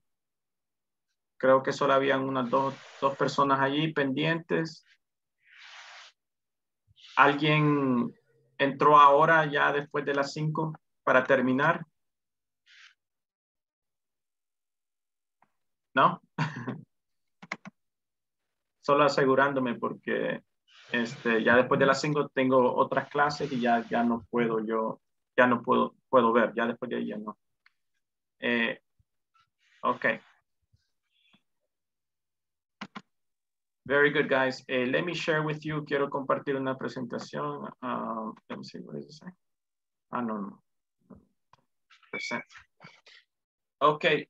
Creo que solo habían unas dos, dos personas allí pendientes. ¿Alguien entró ahora ya después de las cinco para terminar? ¿No? Solo asegurándome porque este, ya después de las cinco tengo otras clases y ya, ya no puedo yo, ya no puedo, puedo ver, ya después de ahí ya no. Eh, ok. Very good, guys. Uh, let me share with you. Quiero compartir una presentación. Uh, let me see, what is it? Ah, no, no. Present. Okay.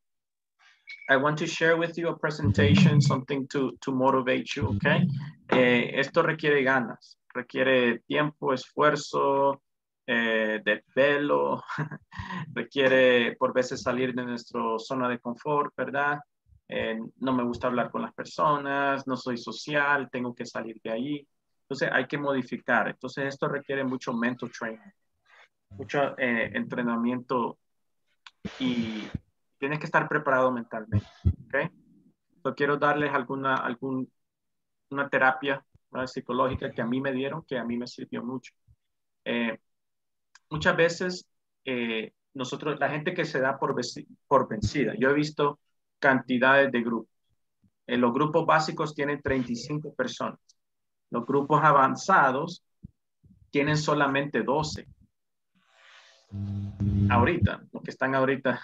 I want to share with you a presentation, something to, to motivate you, okay? Eh, esto requiere ganas, requiere tiempo, esfuerzo, eh, desvelo, requiere por veces salir de nuestra zona de confort, ¿verdad? Eh, no me gusta hablar con las personas, no soy social, tengo que salir de ahí. Entonces hay que modificar. Entonces esto requiere mucho mental training, mucho eh, entrenamiento y tienes que estar preparado mentalmente, ¿ok? Yo quiero darles alguna, algún, una terapia, ¿verdad?, psicológica que a mí me dieron, que a mí me sirvió mucho. Eh, muchas veces eh, nosotros, la gente que se da por, por vencida, yo he visto cantidades de grupos. Eh, los grupos básicos tienen treinta y cinco personas. Los grupos avanzados tienen solamente doce. Ahorita, los que están ahorita...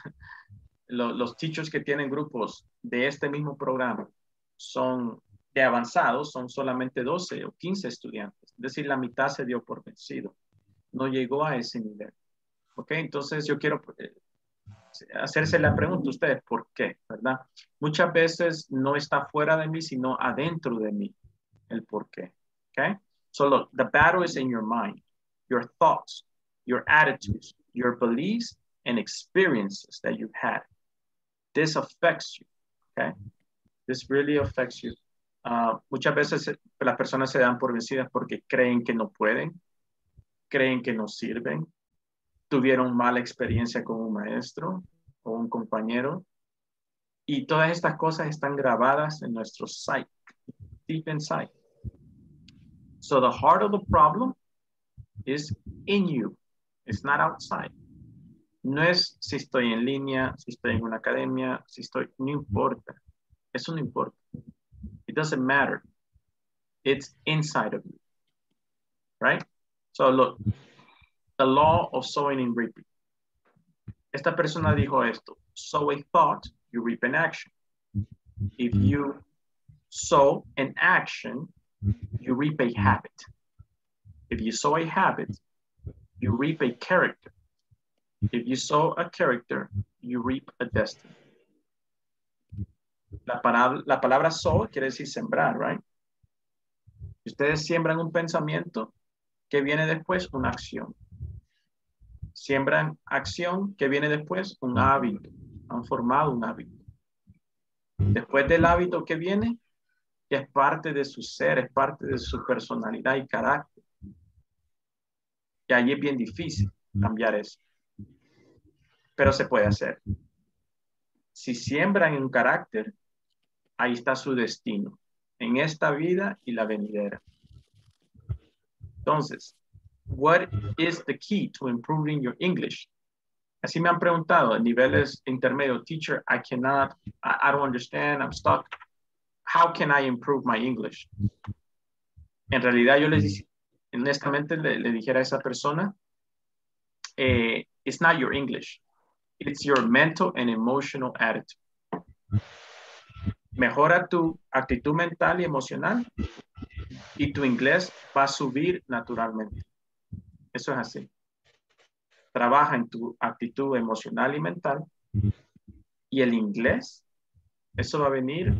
Los teachers que tienen grupos de este mismo programa son de avanzados, son solamente doce o quince estudiantes. Es decir, la mitad se dio por vencido. No llegó a ese nivel. ¿Ok? Entonces yo quiero hacerse la pregunta a ustedes, ¿por qué? ¿Verdad? Muchas veces no está fuera de mí, sino adentro de mí. El por qué. ¿Ok? So look, the battle is in your mind, your thoughts, your attitudes, your beliefs, and experiences that you've had. This affects you, okay? This really affects you. Uh, muchas veces las personas se dan por vencidas porque creen que no pueden, creen que no sirven, tuvieron mala experiencia con un maestro o un compañero, y todas estas cosas están grabadas en nuestro psyche, deep inside. So the heart of the problem is in you. It's not outside. No es si estoy en línea, si estoy en una academia, si estoy, no importa. Eso no importa. It doesn't matter. It's inside of you. Right? So look, the law of sowing and reaping. Esta persona dijo esto. Sow a thought, you reap an action. If you sow an action, you reap a habit. If you sow a habit, you reap a character. If you sow a character, you reap a destiny. La palabra, la palabra sow quiere decir sembrar, right? Ustedes siembran un pensamiento que viene después una acción. Siembran acción que viene después un hábito. Han formado un hábito. Después del hábito que viene, que es parte de su ser, es parte de su personalidad y carácter. Y ahí es bien difícil cambiar eso. Pero se puede hacer. Si siembran un carácter, ahí está su destino, en esta vida y la venidera. Entonces, what is the key to improving your English? Así me han preguntado en niveles intermedio, teacher, I cannot, I, I don't understand, I'm stuck. How can I improve my English? En realidad yo les, honestamente le, le dijera a esa persona, eh, it's not your English. It's your mental and emotional attitude. Mejora tu actitud mental y emocional y tu inglés va a subir naturalmente. Eso es así. Trabaja en tu actitud emocional y mental y el inglés, eso va a venir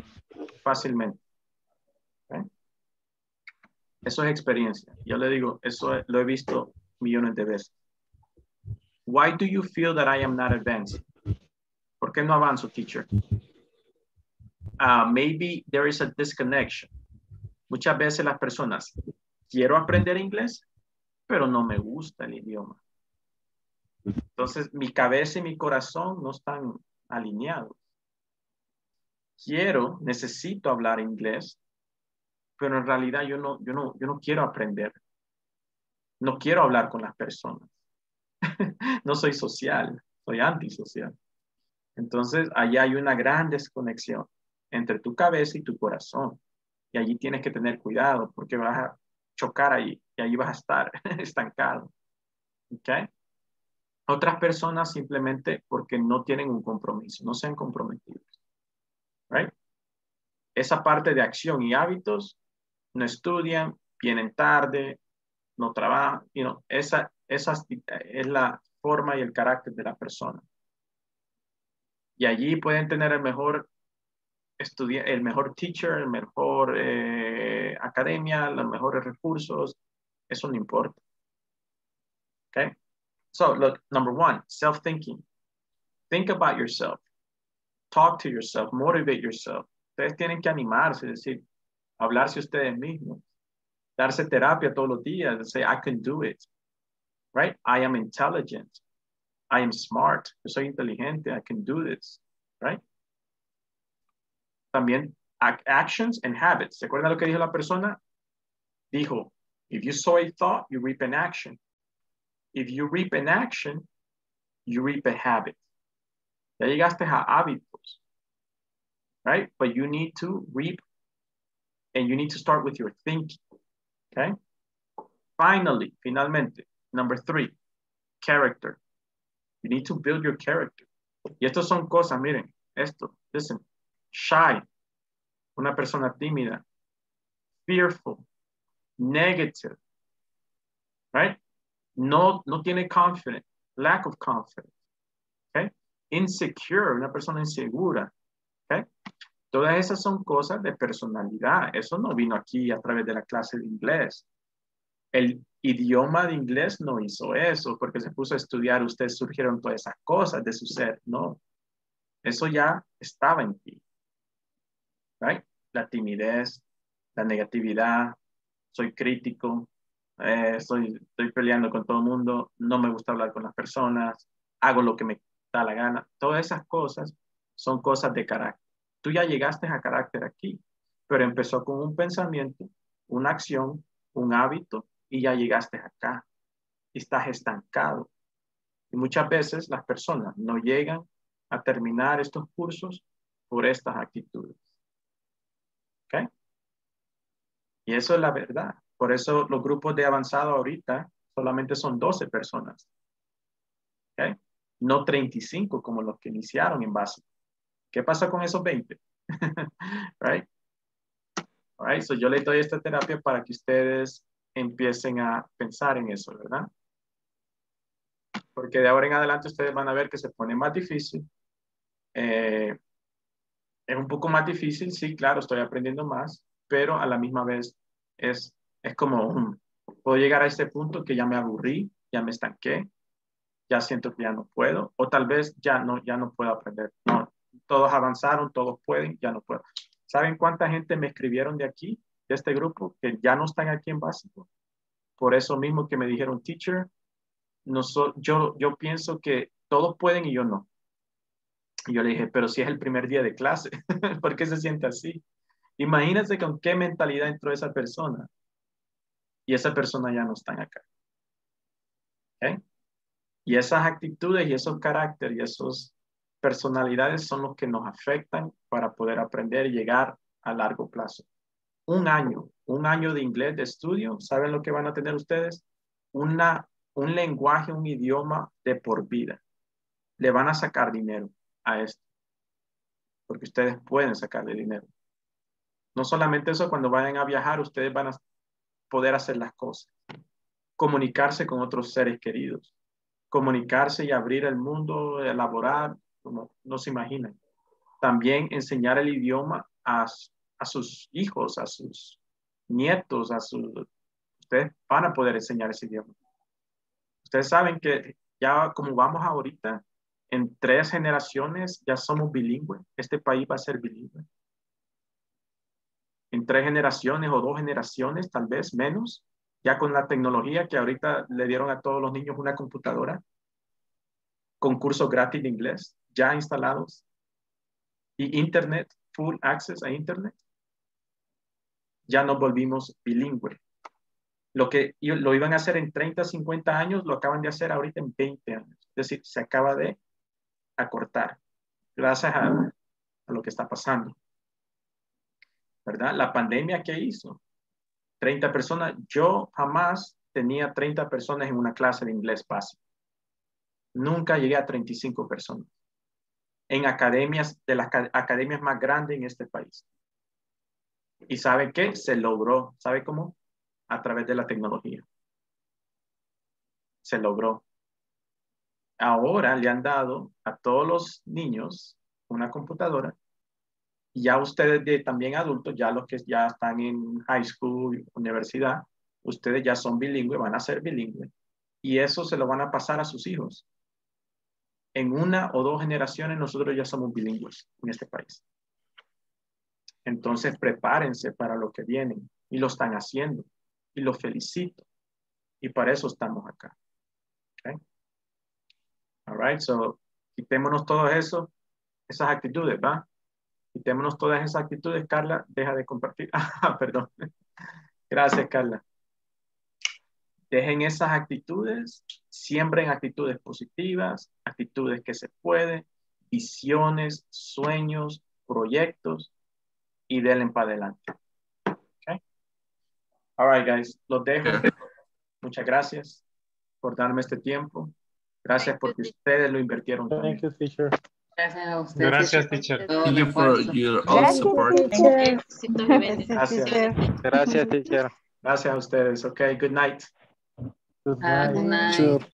fácilmente. ¿Okay? Eso es experiencia. Yo le digo, eso lo he visto millones de veces. Why do you feel that I am not advancing? ¿Por qué no avanzo, teacher? Uh, maybe there is a disconnection. Muchas veces las personas, quiero aprender inglés, pero no me gusta el idioma. Entonces, mi cabeza y mi corazón no están alineados. Quiero, necesito hablar inglés, pero en realidad yo no, yo no, yo no quiero aprender. No quiero hablar con las personas. No soy social, soy antisocial. Entonces, allá hay una gran desconexión entre tu cabeza y tu corazón. Y allí tienes que tener cuidado porque vas a chocar ahí y ahí vas a estar estancado. ¿Okay? Otras personas simplemente porque no tienen un compromiso, no se han comprometido. ¿Right? Esa parte de acción y hábitos, no estudian, vienen tarde, no trabajan, you know, esa Esa es la forma y el carácter de la persona. Y allí pueden tener el mejor estudiante, el mejor teacher, el mejor eh, academia, los mejores recursos, eso no importa. Okay? So look, number one, self-thinking. Think about yourself. Talk to yourself, motivate yourself. Ustedes tienen que animarse, es decir, hablarse ustedes mismos, darse terapia todos los días, say, I can do it, right? I am intelligent. I am smart. Yo soy inteligente. I can do this, right? También actions and habits. ¿Se acuerdan lo que dijo la persona? Dijo, if you sow a thought, you reap an action. If you reap an action, you reap a habit. Ya llegaste a hábitos, right? But you need to reap and you need to start with your thinking, okay? Finally, finalmente, number three, character. You need to build your character. Y estos son cosas, miren, esto, listen. Shy, una persona tímida. Fearful, negative, right? No, no tiene confidence, lack of confidence, okay? Insecure, una persona insegura, okay? Todas esas son cosas de personalidad. Eso no vino aquí a través de la clase de inglés. El idioma de inglés no hizo eso porque se puso a estudiar. Ustedes surgieron todas esas cosas de su ser, ¿no? Eso ya estaba en ti, right? La timidez, la negatividad, soy crítico, eh, soy, estoy peleando con todo el mundo, no me gusta hablar con las personas, hago lo que me da la gana. Todas esas cosas son cosas de carácter. Tú ya llegaste a carácter aquí, pero empezó con un pensamiento, una acción, un hábito, y ya llegaste acá. Y estás estancado. Y muchas veces las personas no llegan a terminar estos cursos por estas actitudes. ¿Okay? Y eso es la verdad. Por eso los grupos de avanzado ahorita solamente son doce personas. ¿Okay? No treinta y cinco como los que iniciaron en base. ¿Qué pasa con esos veinte? Right? All right, so yo les doy esta terapia para que ustedes empiecen a pensar en eso, ¿verdad? Porque de ahora en adelante ustedes van a ver que se pone más difícil. Eh, es un poco más difícil, sí, claro, estoy aprendiendo más, pero a la misma vez es, es como, um, puedo llegar a este punto que ya me aburrí, ya me estanqué, ya siento que ya no puedo, o tal vez ya no, ya no puedo aprender. No, todos avanzaron, todos pueden, ya no puedo. ¿Saben cuánta gente me escribieron de aquí, de este grupo, que ya no están aquí en básico? Por eso mismo que me dijeron, teacher, no so, yo, yo pienso que todos pueden y yo no. Y yo le dije, pero si es el primer día de clase, ¿por qué se siente así? Imagínense con qué mentalidad entró esa persona. Y esa persona ya no está acá. ¿Okay? Y esas actitudes y esos caracteres y esas personalidades son los que nos afectan para poder aprender y llegar a largo plazo. Un año, un año de inglés de estudio, ¿saben lo que van a tener ustedes? Una... un lenguaje, un idioma de por vida. Le van a sacar dinero a esto. Porque ustedes pueden sacarle dinero. No solamente eso, cuando vayan a viajar, ustedes van a poder hacer las cosas. Comunicarse con otros seres queridos. Comunicarse y abrir el mundo, elaborar, como no se imaginan. También enseñar el idioma a, a sus hijos, a sus nietos, a sus... Ustedes van a poder enseñar ese idioma. Ustedes saben que ya como vamos ahorita, en tres generaciones ya somos bilingües. Este país va a ser bilingüe. En tres generaciones o dos generaciones, tal vez menos, ya con la tecnología que ahorita le dieron a todos los niños una computadora, con cursos gratis de inglés, ya instalados, y internet, full access a internet, ya nos volvimos bilingües. Lo que lo iban a hacer en treinta, cincuenta años, lo acaban de hacer ahorita en veinte años. Es decir, se acaba de acortar gracias a, a lo que está pasando. ¿Verdad? La pandemia que hizo. treinta personas. Yo jamás tenía treinta personas en una clase de inglés básico. Nunca llegué a treinta y cinco personas. En academias, de las academias más grandes en este país. ¿Y sabe qué? Se logró. ¿Sabe cómo? A través de la tecnología. Se logró. Ahora le han dado a todos los niños una computadora Y ya ustedes de, también adultos, ya los que ya están en high school, universidad, ustedes ya son bilingües, van a ser bilingües. Y eso se lo van a pasar a sus hijos. En una o dos generaciones nosotros ya somos bilingües en este país. Entonces prepárense para lo que vienen. Y lo están haciendo. Y los felicito. Y para eso estamos acá. Okay. All right, so quitémonos todo eso, esas actitudes, ¿va? Quitémonos todas esas actitudes, Carla, deja de compartir. Ah, perdón. Gracias, Carla. Dejen esas actitudes, siembren actitudes positivas, actitudes que se pueden, visiones, sueños, proyectos, y denle para adelante. Okay. All right, guys, los dejo. Muchas gracias por darme este tiempo. Gracias porque ustedes lo invirtieron también. Gracias a usted. Gracias, teacher. Thank you for your all support. Gracias. Gracias, teacher. Gracias a ustedes. Okay, good night. Good night. Good night.